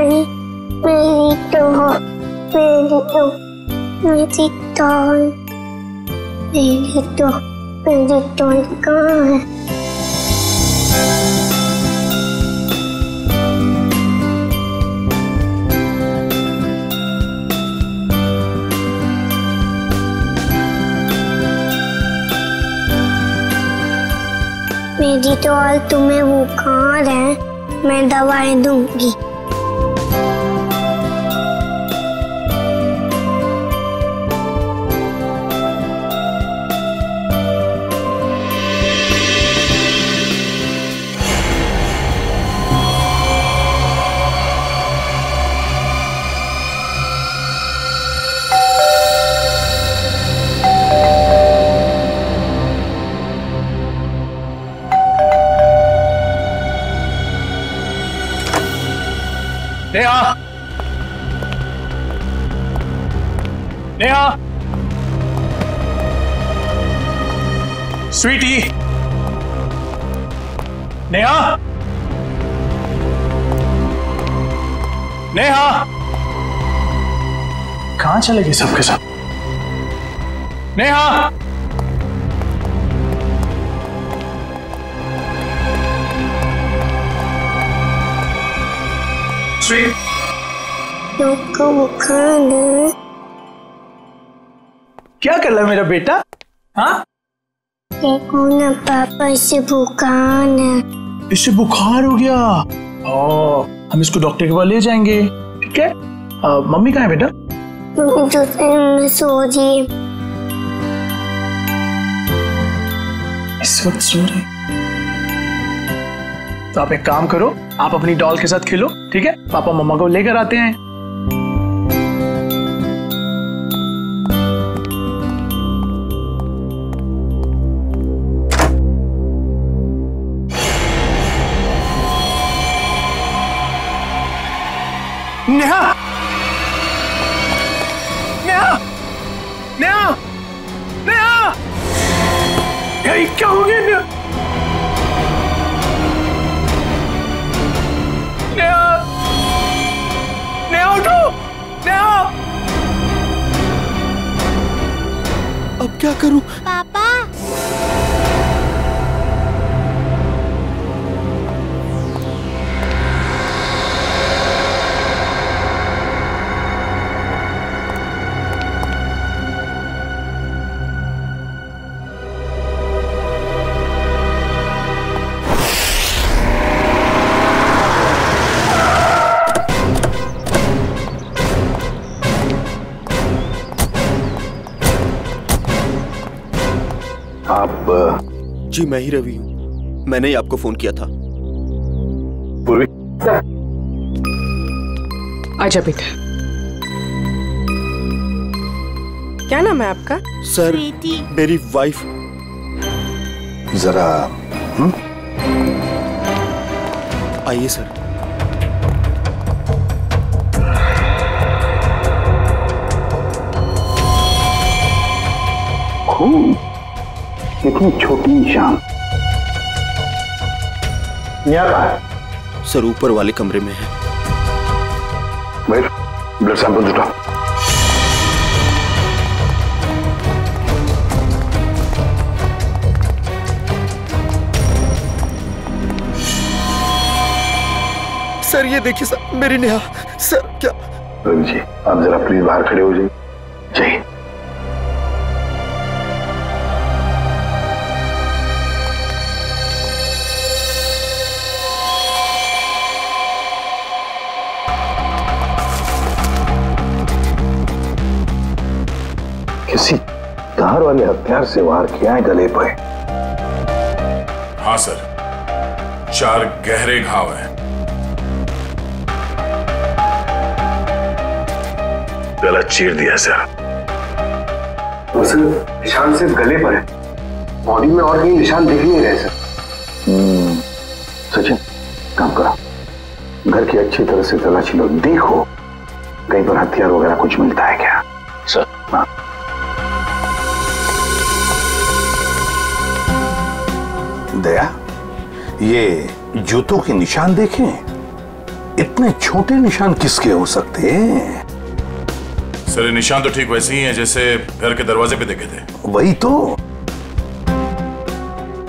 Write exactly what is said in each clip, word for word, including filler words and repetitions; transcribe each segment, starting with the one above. Toll मेरी तो मेरी टॉल कहाँ है? मेरी टॉल तुम्हें वो कहाँ है? मैं दवाएं दूंगी। नेहा, नेहा, स्वीटी, नेहा, नेहा, कहाँ चले गए सबके सब? नेहा, क्या कर रहा है मेरा बेटा? हाँ? देखो ना पापा, इसे बुखार है। इसे बुखार हो गया। ओ, हम इसको डॉक्टर के पास ले जाएंगे, ठीक है? मम्मी कहाँ है बेटा? मैं सो रही है। इस वक्त सो रही? तो आप एक काम करो, आप अपनी डॉल के साथ खेलो, ठीक है? पापा मम्मा को लेकर आते हैं। नेहा, नेहा, नेहा, नेहा, ये क्या हो गया? नेहा, अब क्या करूं? पापा, जी मैं ही रवि हूँ। मैंने ही आपको फोन किया था। पूर्वी, आजा बेटा। क्या नाम है आपका? सर, मेरी वाइफ। जरा आइए सर। खूब इतनी छोटी निशान है सर। ऊपर वाले कमरे में है। ब्लड सैंपल जुटा। सर ये देखिए सर, मेरी नेहा। सर क्या? रवि जी आप जरा प्लीज बाहर खड़े हो जाइए। जय वाले हथियार से वार किया है गले पर। हाँ सर, चार गहरे घाव हैं। गला चीर दिया सर। वो सर निशान सिर्फ गले पर है, बॉडी में और कहीं निशान दिख नहीं रहे सर। hmm. सचिन काम करो, घर की अच्छी तरह से तलाशी लो, देखो कहीं पर हथियार वगैरह कुछ मिलता है क्या सर। हाँ दया, ये जूतों के निशान देखें, इतने छोटे निशान किसके हो सकते हैं सर। निशान तो ठीक वैसे ही हैं जैसे घर के दरवाजे पे देखे थे। वही तो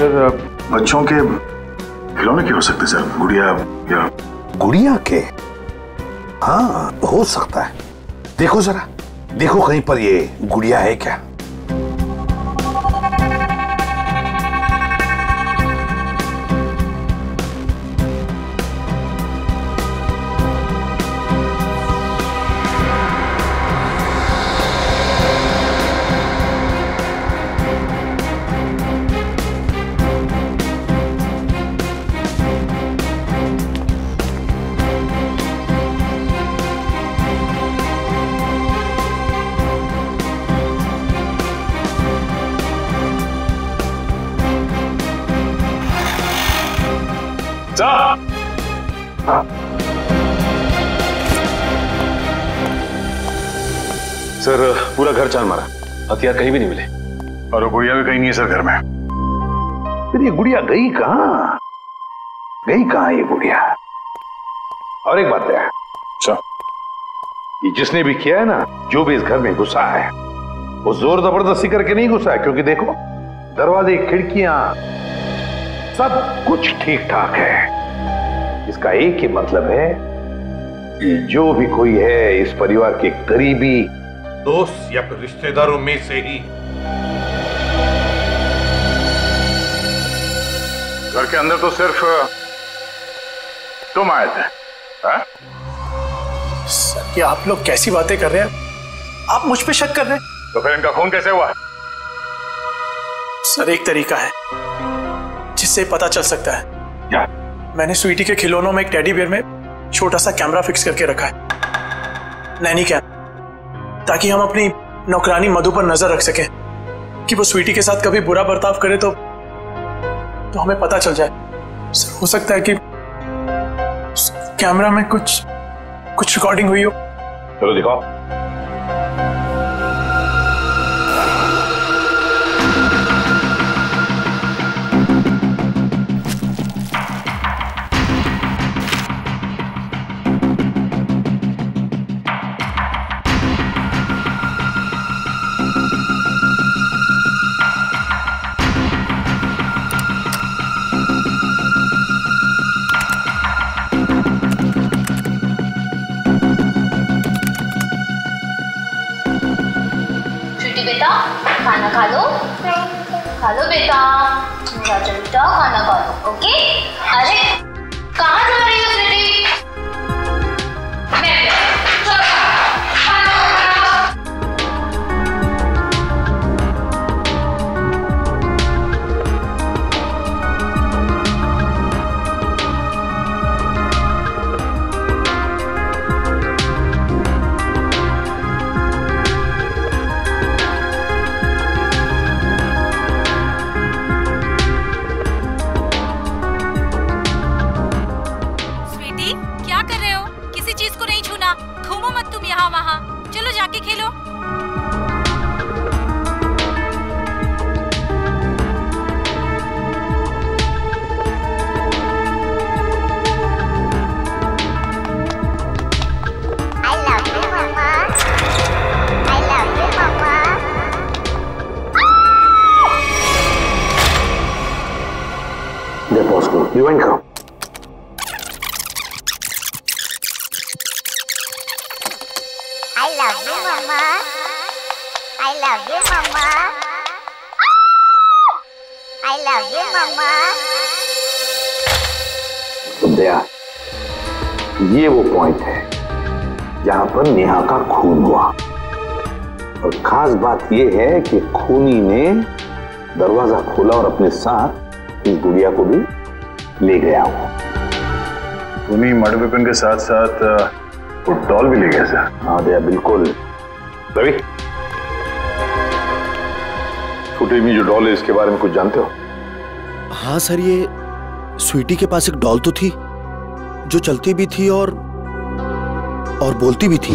सर, बच्चों के खिलौने के हो सकते सर, गुड़िया या गुड़िया के। हाँ हो सकता है, देखो जरा, देखो कहीं पर ये गुड़िया है क्या। सर पूरा घर चार मारा, हथियार कहीं भी नहीं मिले और वो गुड़िया भी कहीं नहीं है सर घर में। फिर ये गुड़िया गई कहाँ, गई कहाँ ये गुड़िया। और एक बात है अच्छा, ये जिसने भी किया है ना, जो भी इस घर में घुसा है वो जोर जबरदस्ती करके नहीं घुसा है, क्योंकि देखो दरवाजे खिड़कियां सब कुछ ठीक ठाक है। इसका एक ही मतलब है कि जो भी कोई है इस परिवार के करीबी दोस्त या फिर रिश्तेदारों में से ही। घर के अंदर तो सिर्फ तुम आए थे है? सर ये आप लोग कैसी बातें कर रहे हैं, आप मुझ पे शक कर रहे हैं। तो फिर इनका खून कैसे हुआ? सर एक तरीका है जिससे पता चल सकता है क्या? मैंने स्वीटी के खिलौनों में एक टेडी बियर में छोटा सा कैमरा फिक्स करके रखा है, नैनी कैमरा, ताकि हम अपनी नौकरानी मधु पर नजर रख सकें कि वो स्वीटी के साथ कभी बुरा बर्ताव करे तो तो हमें पता चल जाए। सर हो सकता है कि कैमरा में कुछ कुछ रिकॉर्डिंग हुई हो। चलो दिखाओ। हेलो बेटा, मेरा बेटा खाना खा लो। ओके, अरे कहाँ जा रही हो बेटी? मैं चलो खाना नेहा का खून हुआ। और खास बात यह है कि खूनी ने दरवाजा खोला और अपने साथ इस गुड़िया को भी ले गया हो। खूनी मर्डर वेपन के साथ साथ फुटबॉल भी ले गया सर। हाँ दया बिल्कुल। रवि छोटे में जो डॉल है इसके बारे में कुछ जानते हो? हाँ सर, ये स्वीटी के पास एक डॉल तो थी जो चलती भी थी और और बोलती भी थी।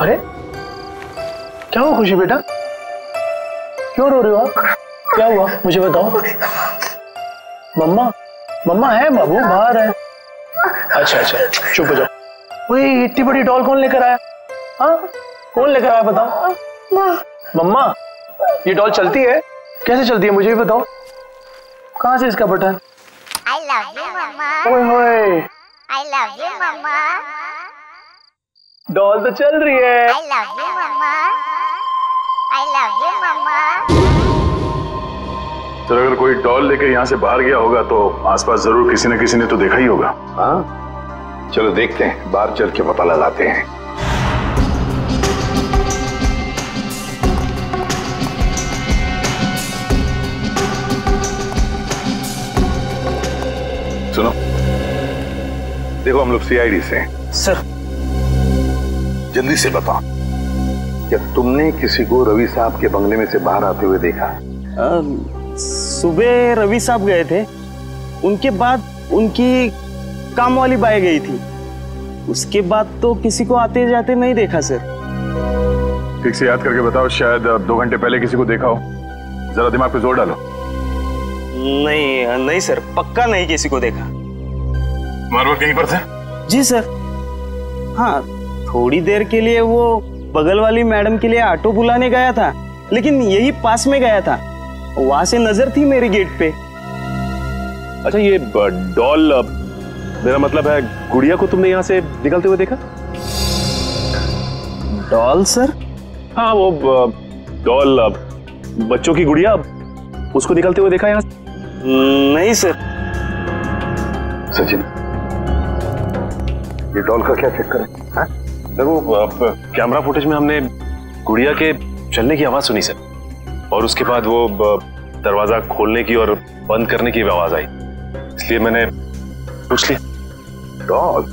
अरे क्या हुआ खुशी बेटा, क्यों रो रहे हो आप? क्या हुआ मुझे बताओ। मम्मा मम्मा है, बाबू बाहर है। अच्छा अच्छा चुप हो जाओ। वही इतनी बड़ी डॉल कौन लेकर आया? हाँ कौन लेकर आया बताओ। मम्मा ये डॉल चलती है? कैसे चलती है मुझे भी बताओ। कहाँ से इसका बटन? I love you मम्मा। ओए होए। I love you मम्मा। डॉल तो चल रही है। I love you mamma. I love you मम्मा। तो अगर कोई डॉल लेकर यहाँ से बाहर गया होगा तो आसपास जरूर किसी न किसी ने तो देखा ही होगा। हाँ चलो देखते हैं, बाहर चल के पता लगाते हैं। सुनो, देखो हम लोग सीआईडी से हैं। सर जल्दी से बताओ, क्या तुमने किसी को रवि साहब के बंगले में से बाहर आते हुए देखा? आ, सुबह रवि साहब गए थे, उनके बाद उनकी काम वाली बाई गई थी, उसके बाद तो किसी को आते जाते नहीं देखा। सर ठीक से याद करके बताओ, शायद दो घंटे पहले किसी को देखा हो। जरा दिमाग पे जोर डालो। नहीं नहीं सर, पक्का नहीं किसी को देखा। तुम्हारे कहीं पर थे? जी सर, हाँ थोड़ी देर के लिए वो बगल वाली मैडम के लिए ऑटो बुलाने गया था, लेकिन यही पास में गया था, वहां से नजर थी मेरे गेट पे। अच्छा ये डॉल, मेरा मतलब है गुड़िया को तुमने यहाँ से निकलते हुए देखा? Doll sir? हाँ वो डॉल, बच्चों की गुड़िया, उसको निकलते हुए देखा यहाँ? नहीं सर। सचिन ये डॉल का क्या चक्कर है? हाँ देखो कैमरा फुटेज में हमने गुड़िया के चलने की आवाज सुनी सर, और उसके बाद वो दरवाजा खोलने की और बंद करने की आवाज आई, इसलिए मैंने पूछ लिया। डॉल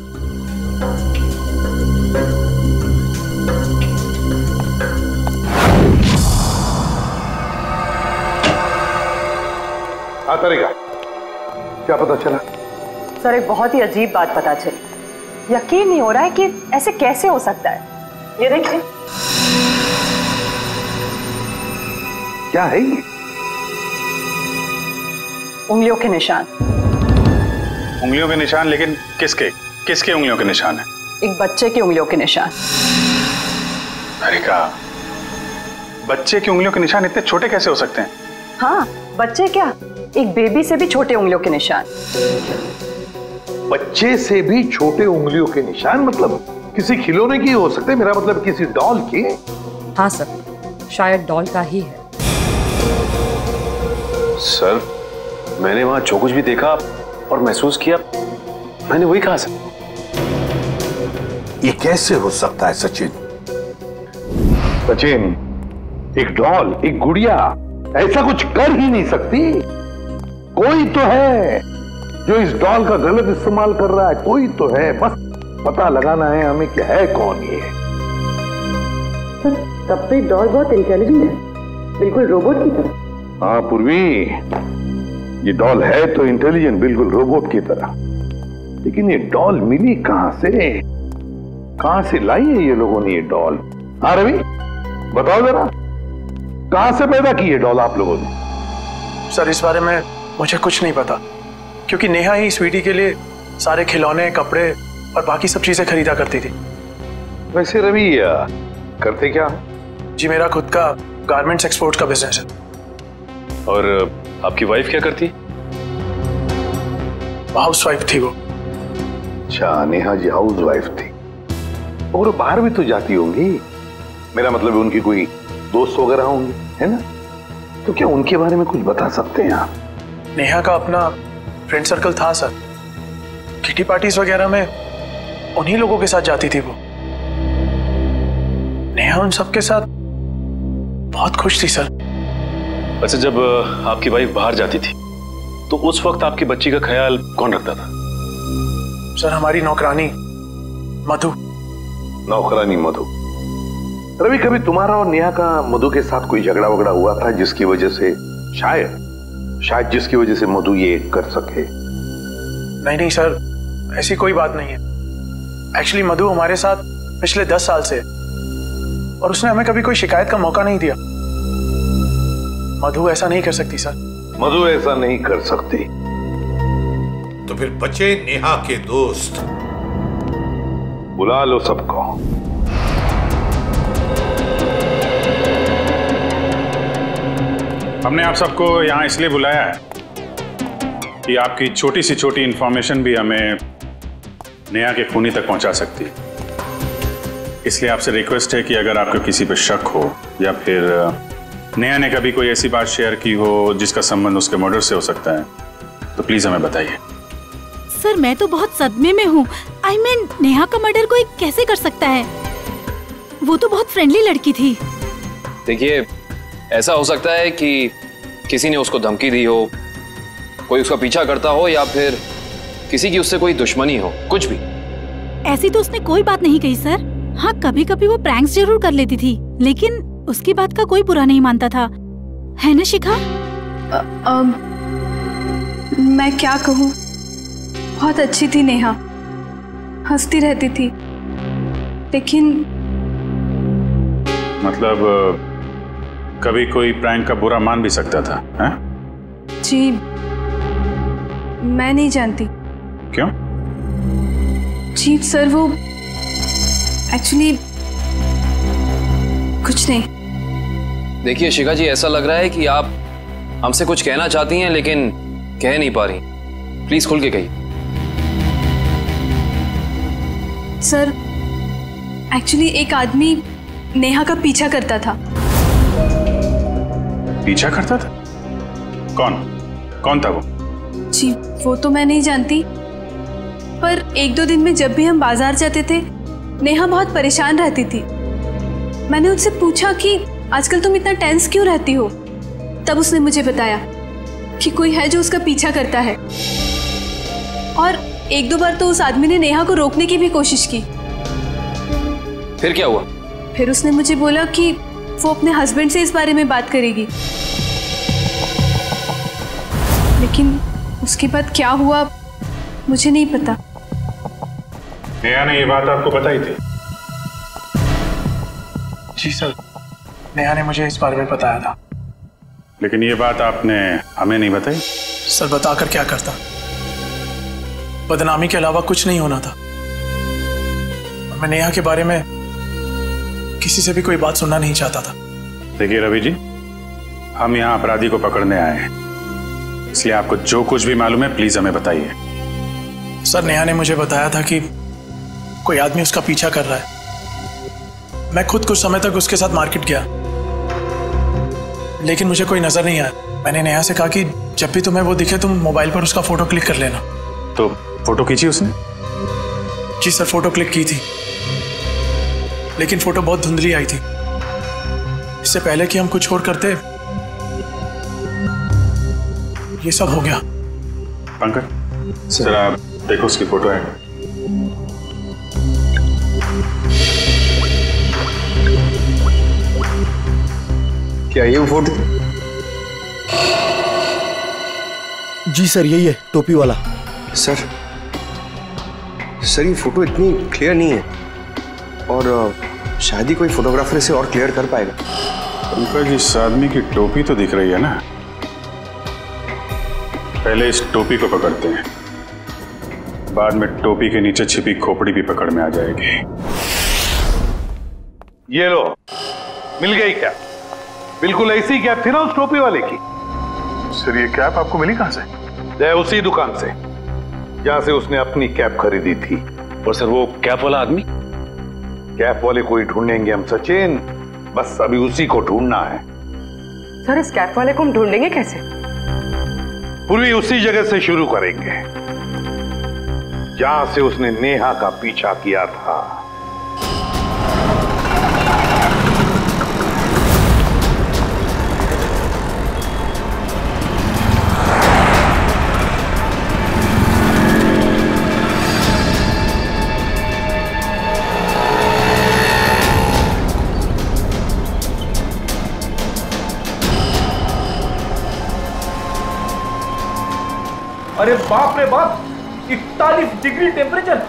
आता रहेगा। क्या पता चला? सर एक बहुत ही अजीब बात पता चली, यकीन नहीं हो रहा है कि ऐसे कैसे हो सकता है। ये देखिए। क्या है ये? उंगलियों के निशान। उंगलियों के निशान? लेकिन किसके किसके उंगलियों के निशान है? एक बच्चे की उंगलियों के निशान। अरे का बच्चे की उंगलियों के निशान इतने छोटे कैसे हो सकते हैं? हाँ बच्चे क्या, एक बेबी से भी छोटे उंगलियों के निशान। बच्चे से भी छोटे उंगलियों के निशान, मतलब किसी खिलौने की हो सकते, मेरा मतलब किसी डॉल की। हाँ सर शायद डॉल का ही है। सर मैंने वहां जो कुछ भी देखा और महसूस किया, मैंने वही कहा सर। ये कैसे हो सकता है सचिन? सचिन एक डॉल, एक गुड़िया ऐसा कुछ कर ही नहीं सकती। कोई तो है जो इस डॉल का गलत इस्तेमाल कर रहा है, कोई तो है, बस पता लगाना है हमें कि है कौन ये। सर तब तो डॉल बहुत इंटेलिजेंट है, बिल्कुल रोबोट की तरह। हाँ पूर्वी ये डॉल है तो इंटेलिजेंट, बिल्कुल रोबोट की तरह, लेकिन ये डॉल मिली कहां से? कहां से लाई है ये लोगों ने ये डॉल? हाँ रवि बताओ जरा, कहाँ से पैदा की है डॉल आप लोगों ने? सर इस बारे में मुझे कुछ नहीं पता, क्योंकि नेहा ही स्वीटी के लिए सारे खिलौने, कपड़े और बाकी सब चीजें खरीदा करती थी। वैसे रवि करते क्या? जी मेरा खुद का गारमेंट्स एक्सपोर्ट का बिजनेस है। और आपकी वाइफ क्या करती? हाउस वाइफ थी वो। अच्छा नेहा जी हाउस वाइफ थी, और बाहर भी तो जाती होंगी, मेरा मतलब उनकी कोई दोस्त वगैरह होंगे है ना, तो क्या उनके बारे में कुछ बता सकते हैं आप? नेहा का अपना फ्रेंड सर्कल था सर, किटी पार्टीज वगैरह में उन्हीं लोगों के साथ जाती थी वो। नेहा नेहा उन सबके साथ बहुत खुश थी सर। वैसे जब आपकी वाइफ बाहर जाती थी तो उस वक्त आपकी बच्ची का ख्याल कौन रखता था? सर हमारी नौकरानी मधु। नौकरानी मधु। रवि, कभी तुम्हारा और नेहा का मधु के साथ कोई झगड़ा वगड़ा हुआ था जिसकी वजह से शायद शायद जिसकी वजह से मधु ये कर सके? नहीं नहीं सर, ऐसी कोई बात नहीं है। एक्चुअली मधु हमारे साथ पिछले दस साल से और उसने हमें कभी कोई शिकायत का मौका नहीं दिया। मधु ऐसा नहीं कर सकती सर। मधु ऐसा नहीं कर सकती। तो फिर बचे नेहा के दोस्त। बुला लो सबको। हमने आप सबको यहाँ इसलिए बुलाया है कि आपकी छोटी सी छोटी इंफॉर्मेशन भी हमें नेहा के खूनी तक पहुंचा सकती है। इसलिए आपसे रिक्वेस्ट है कि अगर आपको किसी पर शक हो या फिर नेहा ने कभी कोई ऐसी बात शेयर की हो जिसका संबंध उसके मर्डर से हो सकता है तो प्लीज हमें बताइए। सर मैं तो बहुत सदमे में हूँ। आई मीन नेहा का मर्डर कोई कैसे कर सकता है? वो तो बहुत फ्रेंडली लड़की थी। देखिए ऐसा हो सकता है कि किसी ने उसको धमकी दी हो, कोई उसका पीछा करता हो या फिर किसी की उससे कोई दुश्मनी हो, कुछ भी। ऐसी तो उसने कोई बात नहीं कही सर। हाँ कभी कभी वो प्रैंक्स जरूर कर लेती थी लेकिन उसकी बात का कोई बुरा नहीं मानता था, है ना शिखा? आ, आ, मैं क्या कहूँ, बहुत अच्छी थी नेहा, हंसती रहती थी लेकिन। मतलब कभी कोई प्रैंक का बुरा मान भी सकता था है? जी मैं नहीं जानती। क्यों? जी सर वो एक्चुअली कुछ नहीं। देखिए शिखा जी ऐसा लग रहा है कि आप हमसे कुछ कहना चाहती हैं लेकिन कह नहीं पा रही, प्लीज खुल के कहिए। सर एक्चुअली एक आदमी नेहा का पीछा करता था। पीछा करता था? कौन कौन था वो? जी वो तो मैं नहीं जानती पर एक दो दिन में जब भी हम बाजार जाते थे नेहा बहुत परेशान रहती थी। मैंने उनसे पूछा कि आजकल तुम इतना टेंस क्यों रहती हो, तब उसने मुझे बताया कि कोई है जो उसका पीछा करता है और एक दो बार तो उस आदमी ने नेहा को रोकने की भी कोशिश की। फिर क्या हुआ? फिर उसने मुझे बोला कि वो अपने हस्बैंड से इस बारे में बात करेगी लेकिन उसके बाद क्या हुआ मुझे नहीं पता। नेहा ने ये बात आपको बताई थी? जी सर नेहा ने मुझे इस बारे में बताया था। लेकिन ये बात आपने हमें नहीं बताई? सर बताकर क्या करता, बदनामी के अलावा कुछ नहीं होना था। मैं नेहा के बारे में किसी से भी कोई बात सुनना नहीं चाहता था। देखिए रवि जी हम यहाँ अपराधी को पकड़ने आए हैं इसलिए आपको जो कुछ भी मालूम है प्लीज हमें बताइए। सर नेहा ने मुझे बताया था कि कोई आदमी उसका पीछा कर रहा है। मैं खुद कुछ समय तक उसके साथ मार्केट गया लेकिन मुझे कोई नजर नहीं आया। मैंने नेहा से कहा कि जब भी तुम्हें वो दिखे तुम मोबाइल पर उसका फोटो क्लिक कर लेना। तो फोटो खींची उसने? जी सर फोटो क्लिक की थी लेकिन फोटो बहुत धुंधली आई थी। इससे पहले कि हम कुछ और करते ये सब हो गया। पंकज सर आप देखो उसकी फोटो है। क्या ये फोटो? जी सर यही है, टोपी वाला। सर सर ये फोटो इतनी क्लियर नहीं है और शायद ही कोई फोटोग्राफर इसे और क्लियर कर पाएगा। पंकज इस आदमी की टोपी तो दिख रही है ना, पहले इस टोपी को पकड़ते हैं बाद में टोपी के नीचे छिपी खोपड़ी भी पकड़ में आ जाएगी। ये लो मिल गई क्या? बिल्कुल ऐसी कैप थी ना उस टोपी वाले की। सर ये कैप आपको मिली कहां से? उसी दुकान से जहां से उसने अपनी कैप खरीदी थी। और सर वो कैप वाला आदमी? कैप वाले कोई ढूंढेंगे हम सचिन, बस अभी उसी को ढूंढना है। सर इस कैप वाले को हम ढूंढेंगे कैसे? पूर्वी उसी जगह से शुरू करेंगे जहां से उसने नेहा का पीछा किया था। अरे बाप रे बाप, इकतालीस डिग्री टेम्परेचर।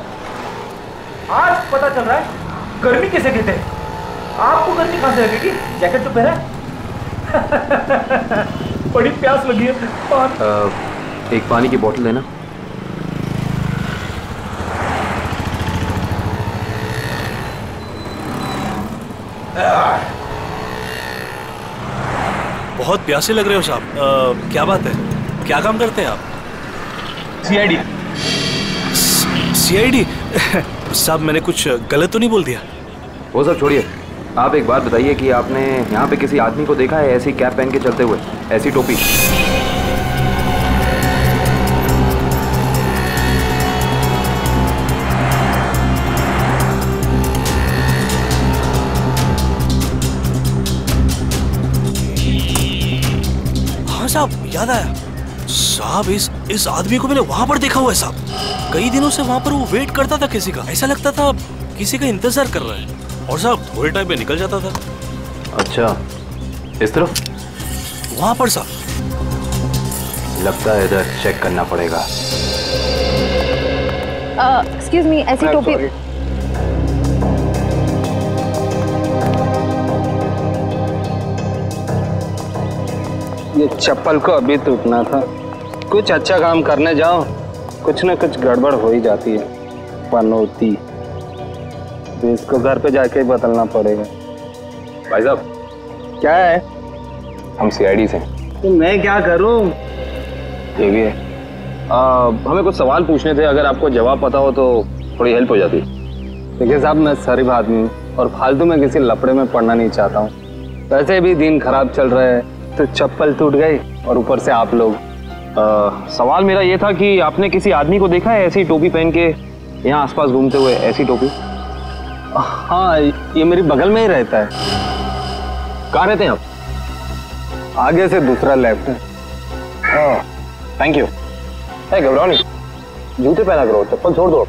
आज पता चल रहा है गर्मी कैसे कहते हैं। आपको गर्मी कहाँ से लगेगी, जैकेट तो पहना है। बड़ी प्यास लगी है। आ, एक पानी की बोतल लेना। बहुत प्यासे लग रहे हो साहब, क्या बात है? क्या काम करते हैं आप? C I D. C I D? साहब मैंने कुछ गलत तो नहीं बोल दिया? वो सब छोड़िए, आप एक बात बताइए कि आपने यहाँ पे किसी आदमी को देखा है ऐसी कैप पहन के चलते हुए, ऐसी टोपी? हाँ साहब याद आया साहब, इस इस आदमी को मैंने वहां पर देखा हुआ है साहब। कई दिनों से वहां पर वो वेट करता था किसी का, ऐसा लगता था किसी का इंतजार कर रहा है, और साहब थोड़े टाइम में निकल जाता था। अच्छा इस तरफ वहां पर साहब, लगता है इधर चेक करना पड़ेगा। एक्सक्यूज मी, ऐसी टोपी? ये चप्पल को अभी टूटना था। कुछ अच्छा काम करने जाओ, कुछ ना कुछ गड़बड़ हो ही जाती है। पनौती इसको घर पे जाके ही बदलना पड़ेगा। भाई साहब क्या है? हम सी आई डी से। तो मैं क्या करूं? ये भी है। आ, हमें कुछ सवाल पूछने थे, अगर आपको जवाब पता हो तो थोड़ी हेल्प हो जाती। देखिए साहब मैं शरीफ आदमी हूँ और फालतू में किसी लपड़े में पड़ना नहीं चाहता हूँ। वैसे भी दिन खराब चल रहा है, तो चप्पल टूट गई और ऊपर से आप लोग। आ, सवाल मेरा ये था कि आपने किसी आदमी को देखा है ऐसी टोपी पहन के यहाँ आसपास घूमते हुए? ऐसी टोपी? हाँ ये मेरी बगल में ही रहता है। कहाँ रहते हैं आप? आगे से दूसरा लेफ्ट। Thank you. है घबराओ नहीं, जूते पहना करो, चप्पल छोड़ दो।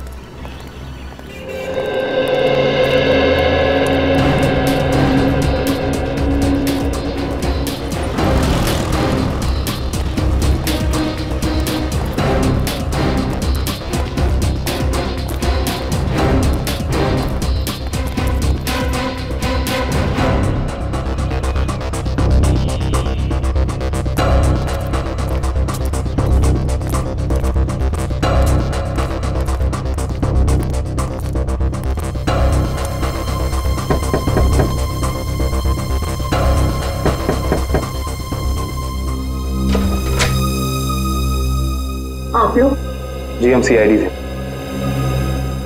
जी हम सी आई डी से।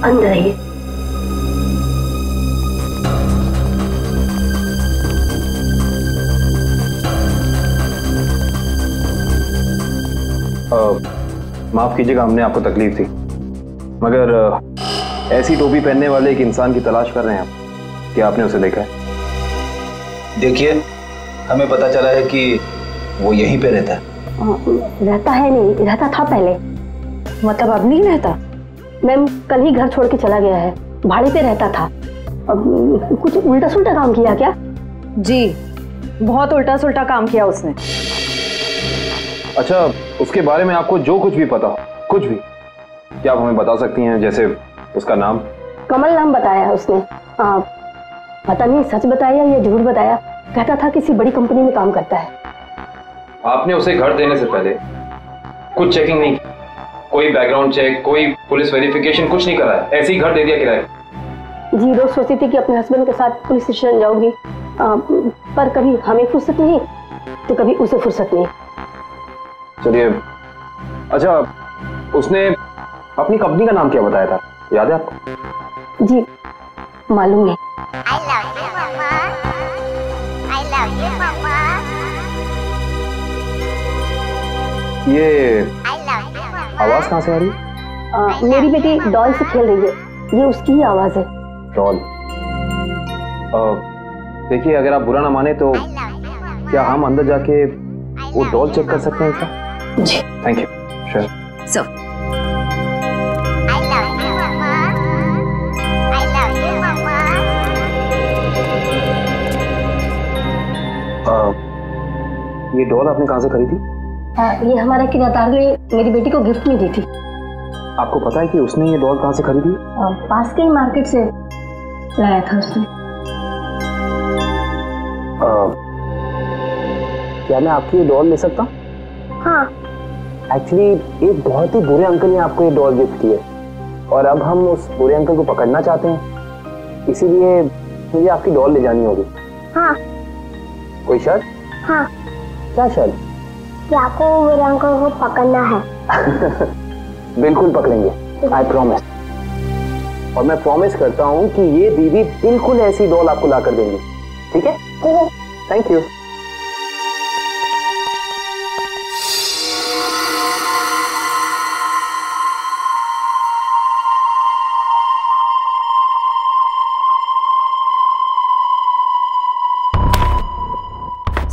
अंदर आइए। माफ कीजिएगा हमने आपको तकलीफ दी, मगर ऐसी टोपी पहनने वाले एक इंसान की तलाश कर रहे हैं आप, क्या आपने उसे देखा है? देखिए हमें पता चला है कि वो यहीं पे रहता है। रहता है नहीं, रहता था पहले, मतलब अब नहीं रहता। मैम कल ही घर छोड़ के चला गया है, भाड़े पे रहता था। अब कुछ उल्टा सुल्टा काम किया क्या? जी बहुत उल्टा सुल्टा काम किया उसने। अच्छा उसके बारे में आपको जो कुछ भी पता हो, कुछ भी, क्या आप हमें बता सकती हैं? जैसे उसका नाम? कमल नाम बताया उसने। आ, पता नहीं सच बताया या झूठ बताया। कहता था किसी बड़ी कंपनी में काम करता है। आपने उसे घर देने से पहले कुछ चेकिंग नहीं की, कोई बैकग्राउंड चेक, कोई पुलिस वेरिफिकेशन, कुछ नहीं कराया, ऐसे ही घर दे दिया किराए? जी रोज सोचती थी कि अपने हस्बैंड के साथ पुलिस स्टेशन जाऊंगी, पर कभी हमें फुर्सत नहीं तो कभी उसे फुर्सत नहीं। चलिए अच्छा, उसने अपनी कंपनी का नाम क्या बताया था, याद है आपको? जी मालूम है। I love you, mama. I love you, mama. ये आवाज कहाँ से आ रही है? आ, मेरी बेटी डॉल से खेल रही है, ये उसकी ही आवाज है। डॉल? देखिए अगर आप बुरा ना माने तो क्या हम अंदर जाके वो डॉल चेक कर सकते हैं क्या? जी थैंक यू। Sure sir. ये डॉल आपने कहाँ से खरीदी? आ, ये हमारा किराएदार ने मेरी बेटी को गिफ्ट में दी थी। आपको पता है कि उसने ये डॉल कहाँ से खरीदी? आ, पास के ही मार्केट से लाया था उसने। आ, क्या मैं आपकी ये डॉल ले सकता? हाँ। एक्चुअली एक बहुत ही बुरे अंकल ने आपको ये डॉल गिफ्ट की है और अब हम उस बुरे अंकल को पकड़ना चाहते हैं, इसीलिए मुझे आपकी डॉल ले जानी होगी। हाँ। कोई शर्त? हाँ। क्या शर्त? कि आपको बुरे अंकल को पकड़ना है। बिल्कुल पकड़ेंगे, आई प्रॉमिस। और मैं प्रॉमिस करता हूँ कि ये दीदी बिल्कुल ऐसी डॉल आपको ला कर देंगी, ठीक है? ठीक है। Thank you.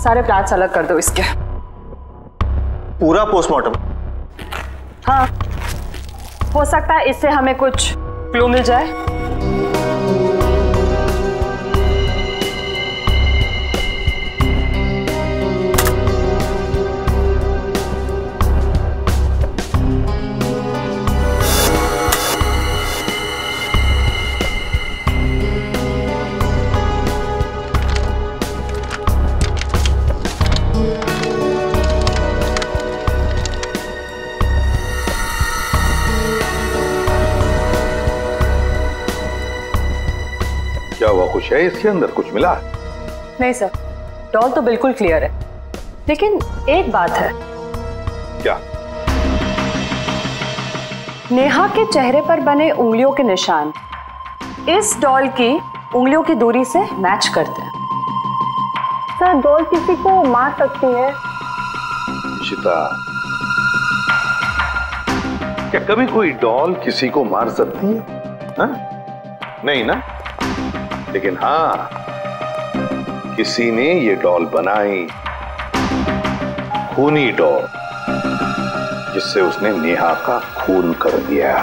सारे प्लाट्स अलग कर दो इसके। पूरा पोस्टमार्टम? हाँ, हो सकता है इससे हमें कुछ क्लू मिल जाए। खुश है? इसके अंदर कुछ मिला? नहीं सर, डॉल तो बिल्कुल क्लियर है, लेकिन एक बात है। क्या? नेहा के चेहरे पर बने उंगलियों के निशान इस डॉल की उंगलियों की दूरी से मैच करते हैं। सर, डॉल किसी को मार सकती है। इशिता, क्या कभी कोई डॉल किसी को मार सकती है? हा? नहीं ना, लेकिन हाँ, किसी ने ये डॉल बनाई, खूनी डॉल, जिससे उसने नेहा का खून कर दिया।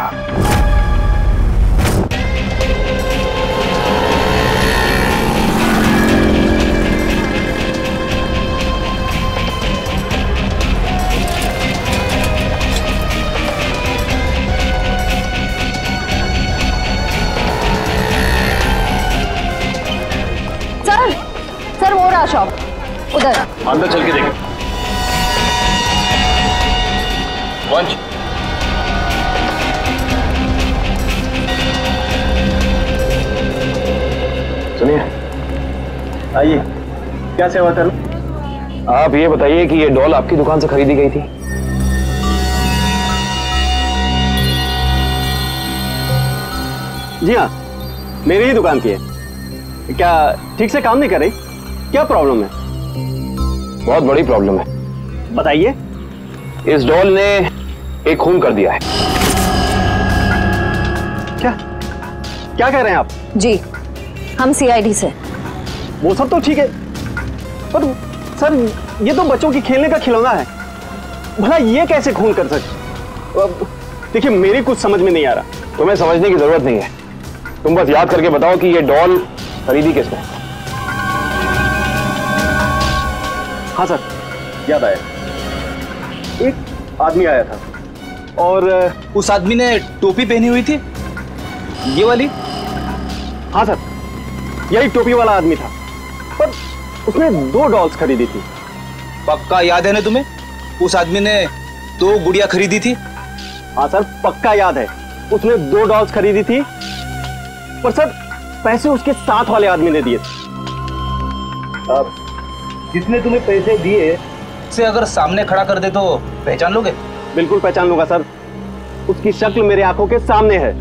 उधर अंदर चल के देखें। वंश, सुनिए, आइए, क्या सेवा करूं? आप ये बताइए कि ये डॉल आपकी दुकान से खरीदी गई थी? जी हाँ, मेरी ही दुकान की है। क्या ठीक से काम नहीं कर रही? क्या प्रॉब्लम है? बहुत बड़ी प्रॉब्लम है। बताइए। इस डॉल ने एक खून कर दिया है। क्या क्या कह रहे हैं आप? जी, हम सी आई डी से। वो सब तो ठीक है, पर सर ये तो बच्चों की खेलने का खिलौना है, भला ये कैसे खून कर सकते? देखिए, मेरी कुछ समझ में नहीं आ रहा। तुम्हें समझने की जरूरत नहीं है, तुम बस याद करके बताओ कि ये डॉल खरीदी किसने। हाँ सर, याद आया। एक आदमी आया था और उस आदमी ने टोपी पहनी हुई थी, ये वाली। हाँ सर, यही टोपी वाला आदमी था, पर उसने दो डॉल्स खरीदी थी। पक्का याद है ना तुम्हें? उस आदमी ने दो गुड़िया खरीदी थी। हाँ सर, पक्का याद है, उसने दो डॉल्स खरीदी थी, पर सर पैसे उसके साथ वाले आदमी ने दिए थे। जिसने तुम्हें पैसे दिए से अगर सामने खड़ा कर दे तो पहचान लोगे? बिल्कुल पहचान लूंगा सर, उसकी शक्ल मेरे आंखों के सामने है।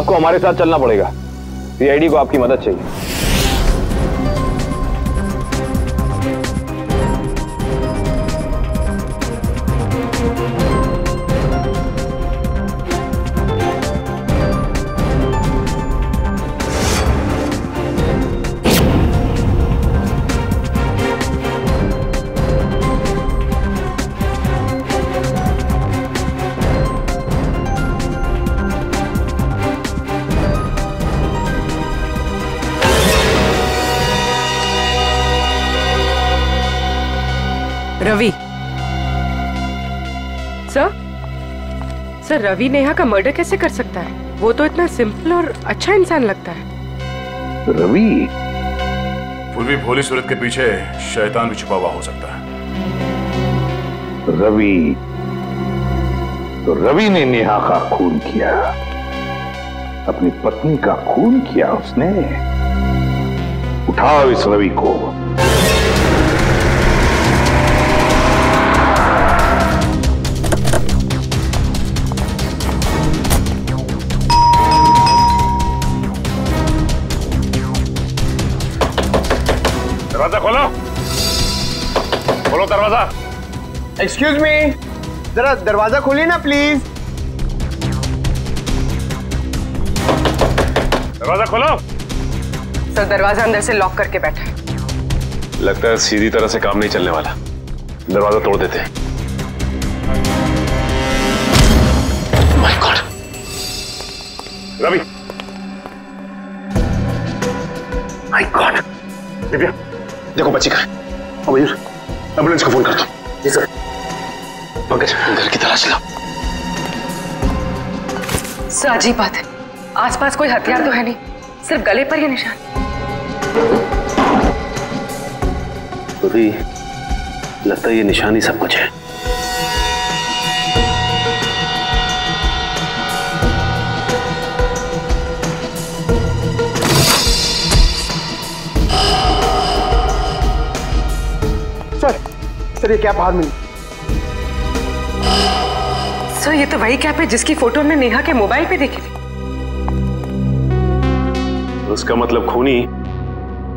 आपको हमारे साथ चलना पड़ेगा, सी आई डी को आपकी मदद चाहिए। रवि सर सर रवि नेहा का मर्डर कैसे कर सकता है? वो तो इतना सिंपल और अच्छा इंसान लगता है। रवि पूर्वी भोली सूरत के पीछे शैतान भी छुपा हुआ हो सकता है। रवि तो रवि ने नेहा का खून किया, अपनी पत्नी का खून किया उसने। उठाओ इस रवि को। दरवाजा खोलो, खोलो दरवाजा। एक्सक्यूज मी, जरा दरवाजा खोलिए ना प्लीज। दरवाजा खोलो। सर दरवाजा अंदर से लॉक करके बैठा है। लगता है सीधी तरह से काम नहीं चलने वाला, दरवाजा तोड़ देते हैं। My god. Ravi. My god. Divya देखो बच्ची कहाँ है। अब मयूर एम्बुलेंस को फोन करता हूँ। जी सर। पंकज घर की तलाश लो। सर अजीब बात है, आसपास कोई हथियार तो है नहीं, सिर्फ गले पर ही निशान। पूरी लगता है ये निशान ही सब कुछ है। सर सर ये क्या बाहर मिली? सर ये तो वही कैप है जिसकी फोटो हमने नेहा के मोबाइल पे देखी थी। उसका मतलब खूनी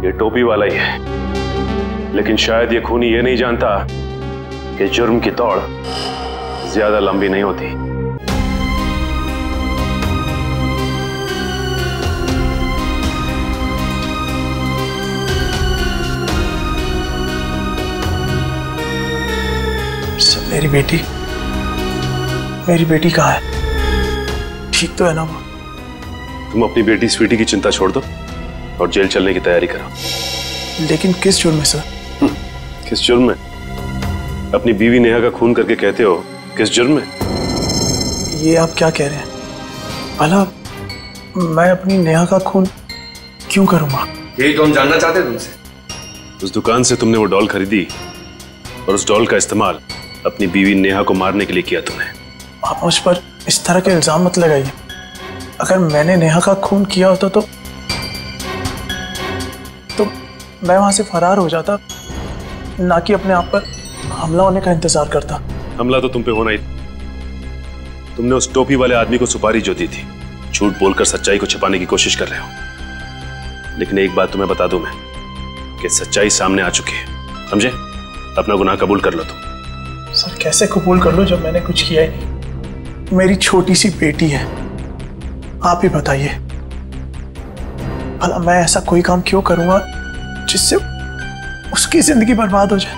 ये टोपी वाला ही है, लेकिन शायद ये खूनी ये नहीं जानता कि जुर्म की दौड़ ज्यादा लंबी नहीं होती। सब मेरी बेटी, मेरी बेटी कहाँ है? ठीक तो है ना वो? तुम अपनी बेटी स्वीटी की चिंता छोड़ दो और जेल चलने की तैयारी करो। लेकिन किस जुर्म में सर? किस जुर्म में? अपनी बीवी नेहा का खून करके कहते हो, किस जुर्म में? ये आप क्या कह रहे हैं? भला मैं अपनी नेहा का खून क्यों करूँगा? यही तो हम जानना चाहते हैं तुमसे। उस दुकान से तुमने वो डॉल खरीदी और उस डॉल का इस्तेमाल अपनी बीवी नेहा को मारने के लिए किया तुमने। आप मुझ पर इस तरह के इल्जाम मत लगाइए। अगर मैंने नेहा का खून किया होता तो तो मैं वहां से फरार हो जाता, ना कि अपने आप पर हमला होने का इंतजार करता। हमला तो तुम पे होना ही। तुमने उस टोपी वाले आदमी को सुपारी जो दी थी, झूठ बोलकर सच्चाई को छिपाने की कोशिश कर रहे हो। लेकिन एक बात तुम्हें बता दूं मैं कि सच्चाई सामने आ चुकी है, समझे? अपना गुनाह कबूल कर लो तुम। सर कैसे कबूल कर लो जब मैंने कुछ किया ही नहीं? मेरी छोटी सी बेटी है, आप ही बताइए भला मैं ऐसा कोई काम क्यों करूंगा जिससे उसकी जिंदगी बर्बाद हो जाए?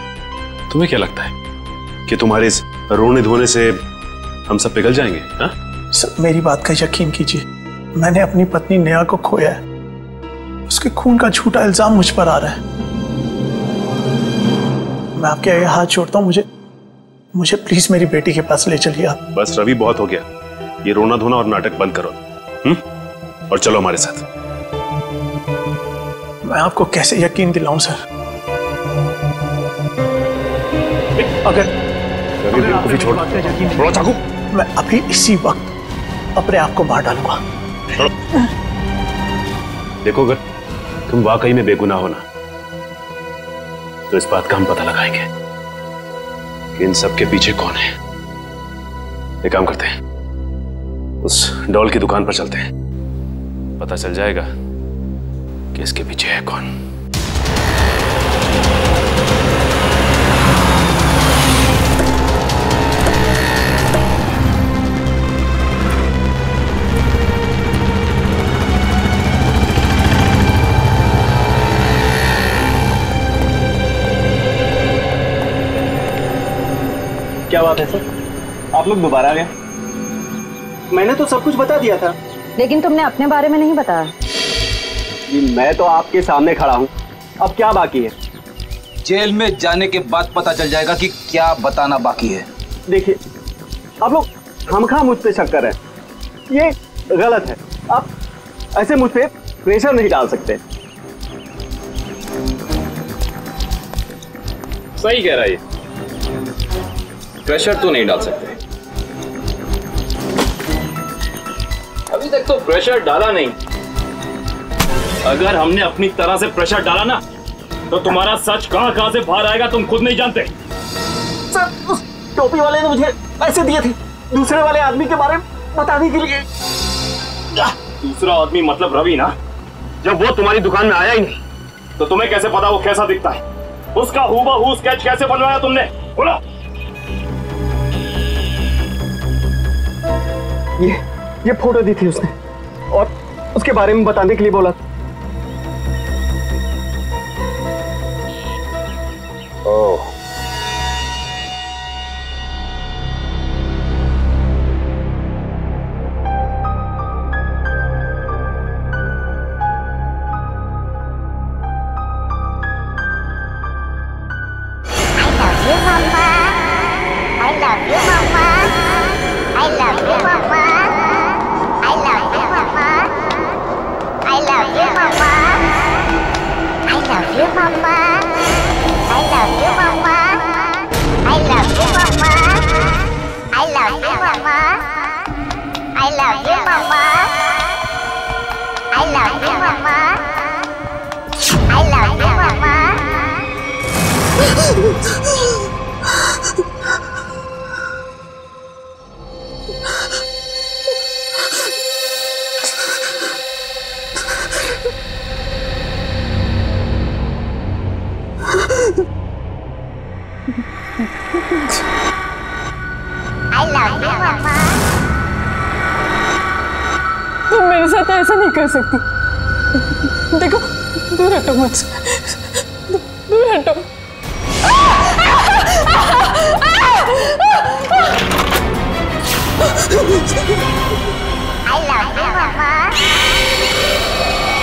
तुम्हें क्या लगता है कि तुम्हारे इस रोने धोने से हम सब पिघल जाएंगे? हा? सर मेरी बात का यकीन कीजिए, मैंने अपनी पत्नी नेहा को खोया है, उसके खून का झूठा इल्जाम मुझ पर आ रहा है। मैं आपके आगे हाथ छोड़ता हूँ, मुझे मुझे प्लीज मेरी बेटी के पास ले चलिए आप। बस रवि बहुत हो गया, ये रोना धोना और नाटक बंद करो। हम्म और चलो हमारे साथ। मैं आपको कैसे यकीन दिलाऊं सर? अगर रवि बिल्कुल भी छोड़ थोड़ा चाकू, मैं अभी इसी वक्त अपने आप को मार डालूंगा। देखो अगर तुम वाकई में बेगुनाह हो ना तो इस बात का हम पता लगाएंगे कि इन सब के पीछे कौन है। एक काम करते हैं, उस डॉल की दुकान पर चलते हैं, पता चल जाएगा कि इसके पीछे है कौन। क्या बात है सर, आप लोग दोबारा आ गए? मैंने तो सब कुछ बता दिया था। लेकिन तुमने अपने बारे में नहीं बताया। मैं तो आपके सामने खड़ा हूँ, अब क्या बाकी है? जेल में जाने के बाद पता चल जाएगा कि क्या बताना बाकी है। देखिए आप लोग हमखा मुझ पे शक कर रहे हैं, ये गलत है। आप ऐसे मुझ पे प्रेशर नहीं डाल सकते। सही कह रहा है, प्रेशर तो नहीं डाल सकते। अभी तक तो प्रेशर डाला नहीं। अगर हमने अपनी तरह से प्रेशर डाला ना तो तुम्हारा सच कहां कहां से बाहर आएगा तुम खुद नहीं जानते। सर, उस टोपी वाले ने मुझे पैसे दिए थे दूसरे वाले आदमी के बारे में बताने के लिए। दूसरा आदमी मतलब रवि ना? जब वो तुम्हारी दुकान में आया ही नहीं तो तुम्हें कैसे पता वो कैसा दिखता है? उसका हूबहू स्केच कैसे बनवाया तुमने? बोलो। ये ये फोटो दी थी उसने और उसके बारे में बताने के लिए बोला। ओह, कर सकती। देखो दूर हटो मुझ, दूर हटो। I love you mama,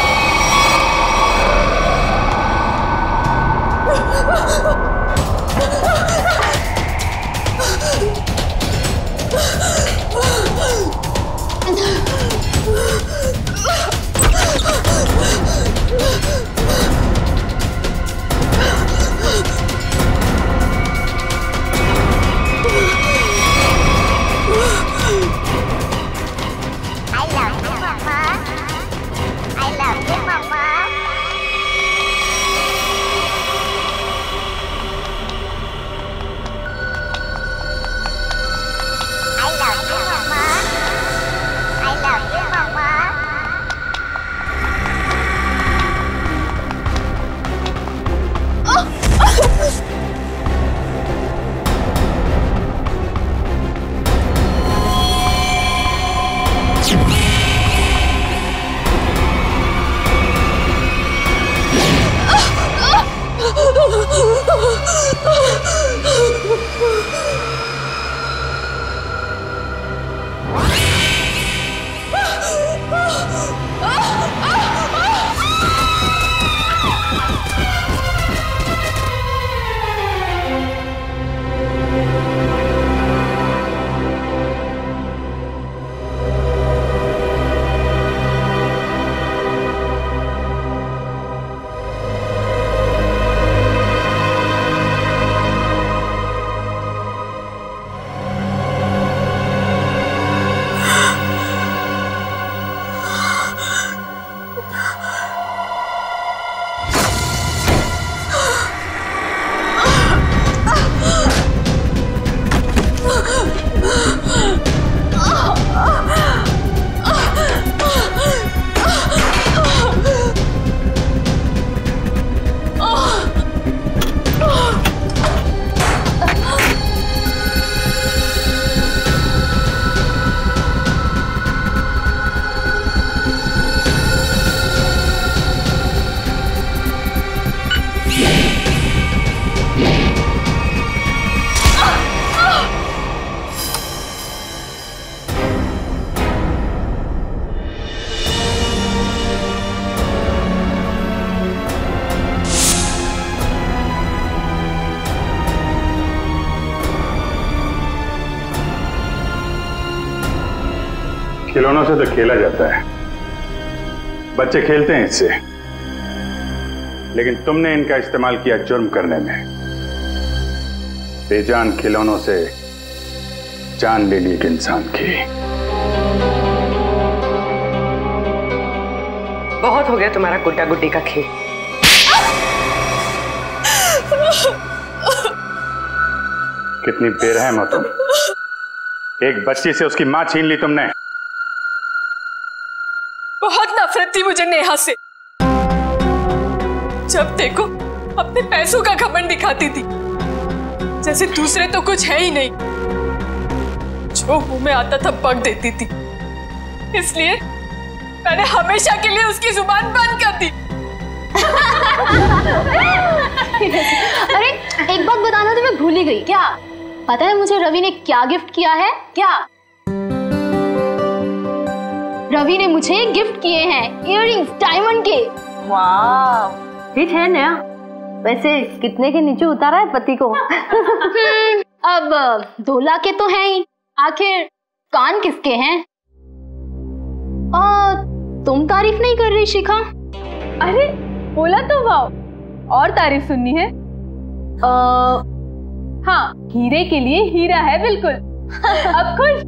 खिलौनों से तो खेला जाता है, बच्चे खेलते हैं इससे, लेकिन तुमने इनका इस्तेमाल किया जुर्म करने में। बेजान खिलौनों से जान ले ली एक इंसान की। बहुत हो गया तुम्हारा गुड्डा गुड्डी का खेल। कितनी बेरहम हो तुम, एक बच्ची से उसकी मां छीन ली तुमने। बहुत नफरत थी मुझे नेहा से, जब देखो अपने पैसों का घमंड दिखाती थी, जैसे दूसरे तो कुछ है ही नहीं। जो मुंह में आता था पक देती थी, इसलिए मैंने हमेशा के लिए उसकी जुबान बंद कर दी। अरे एक बात बताना तो मैं भूल ही गई, क्या पता है मुझे रवि ने क्या गिफ्ट किया है? क्या रवि ने मुझे गिफ्ट किए हैं इयररिंग्स डायमंड के। वाह ठीक है ना, वैसे कितने के नीचे उतारा है पति को? अब दो लाख के तो हैं ही, आखिर कान किसके हैं? आ, तुम तारीफ नहीं कर रही शिखा? अरे बोला तो वाह, और तारीफ सुननी है? आ, हाँ हीरे के लिए हीरा है बिल्कुल। अब खुश?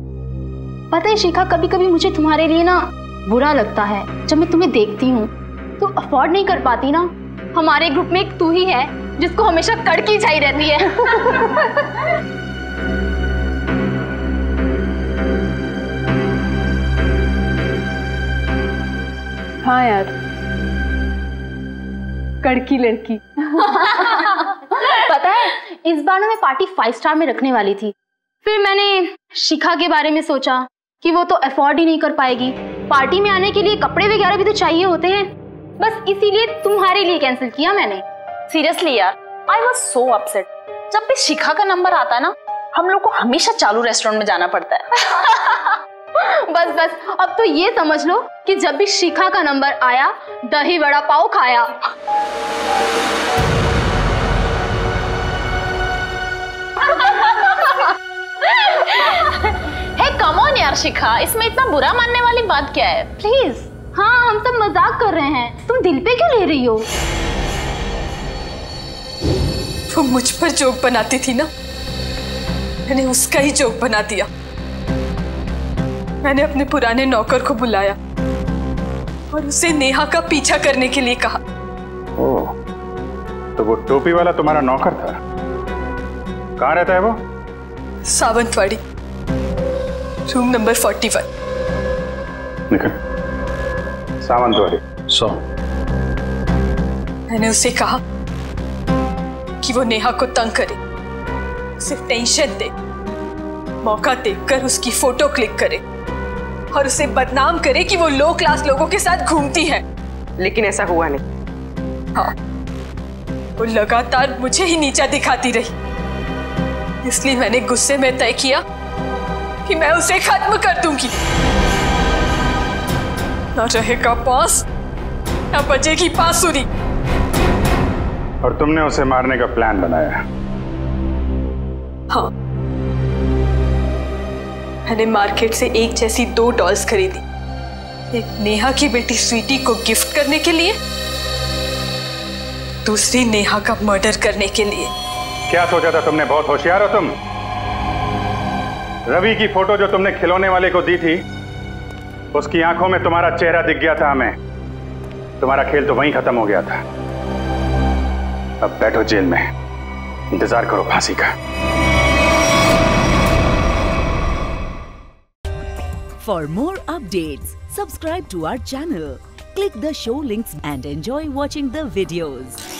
पता है शिखा, कभी कभी मुझे तुम्हारे लिए ना बुरा लगता है। जब मैं तुम्हें देखती हूँ तो अफोर्ड नहीं कर पाती ना। हमारे ग्रुप में एक तू ही है जिसको हमेशा कड़की चाहिए रहती है। हाँ यार, कड़की लड़की। पता है इस बार ना मैं पार्टी फाइव स्टार में रखने वाली थी, फिर मैंने शिखा के बारे में सोचा कि वो तो अफोर्ड ही नहीं कर पाएगी। पार्टी में आने के लिए कपड़े वगैरह भी तो चाहिए होते हैं, बस इसीलिए तुम्हारे लिए कैंसिल किया मैंने। सीरियसली यार, आई वाज सो अपसेट। जब भी शिखा का नंबर आता है ना, हम लोग को हमेशा चालू रेस्टोरेंट में जाना पड़ता है। बस बस, अब तो ये समझ लो कि जब भी शिखा का नंबर आया, दही वड़ा पाव खाया। हे कम ऑन यार शिखा, इसमें इतना बुरा मानने वाली बात क्या है? प्लीज। हाँ हम सब मजाक कर रहे हैं, तुम दिल पे क्यों ले रही हो? वो मुझ पर जोक बनाती थी ना, मैंने उसका ही जोक बना दिया। मैंने अपने पुराने नौकर को बुलाया और उसे नेहा का पीछा करने के लिए कहा। ओह, तो वो टोपी वाला तुम्हारा नौकर था? कहाँ रहता है वो? Sawantwadi, room number forty one. निकल सावंतवाड़ी। सो मैंने उसे कहा कि वो नेहा को तंग करे, उसे टेंशन दे, मौका देकर उसकी फोटो क्लिक करे और उसे बदनाम करे कि वो लो क्लास लोगों के साथ घूमती है। लेकिन ऐसा हुआ नहीं। हाँ, वो लगातार मुझे ही नीचा दिखाती रही, इसलिए मैंने गुस्से में तय किया कि मैं उसे खत्म कर दूंगी। ना रहेगा पास, ना बजेगी बांसुरी। और तुमने उसे मारने का प्लान बनाया? हाँ, मैंने मार्केट से एक जैसी दो डॉल्स खरीदी, एक नेहा की बेटी स्वीटी को गिफ्ट करने के लिए, दूसरी नेहा का मर्डर करने के लिए। क्या सोचा था तुमने? बहुत होशियार हो तुम। रवि की फोटो जो तुमने खिलौने वाले को दी थी, उसकी आंखों में तुम्हारा चेहरा दिख गया था हमें। तुम्हारा खेल तो वहीं खत्म हो गया था। अब बैठो जेल में, इंतजार करो फांसी का। For more updates subscribe to our channel, click the show links and enjoy watching the videos.